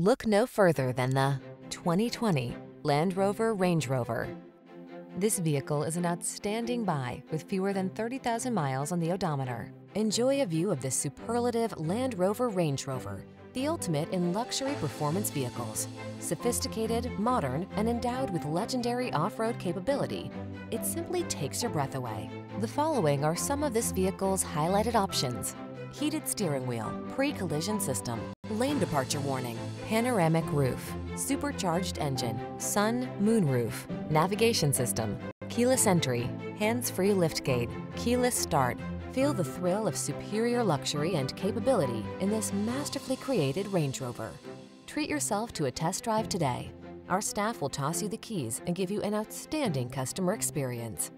Look no further than the 2020 Land Rover Range Rover. This vehicle is an outstanding buy with fewer than 30,000 miles on the odometer. Enjoy a view of this superlative Land Rover Range Rover, the ultimate in luxury performance vehicles. Sophisticated, modern, and endowed with legendary off-road capability, it simply takes your breath away. The following are some of this vehicle's highlighted options: heated steering wheel, pre-collision system, lane departure warning, panoramic roof, supercharged engine, sun, moon roof, navigation system, keyless entry, hands-free liftgate, keyless start. Feel the thrill of superior luxury and capability in this masterfully created Range Rover. Treat yourself to a test drive today. Our staff will toss you the keys and give you an outstanding customer experience.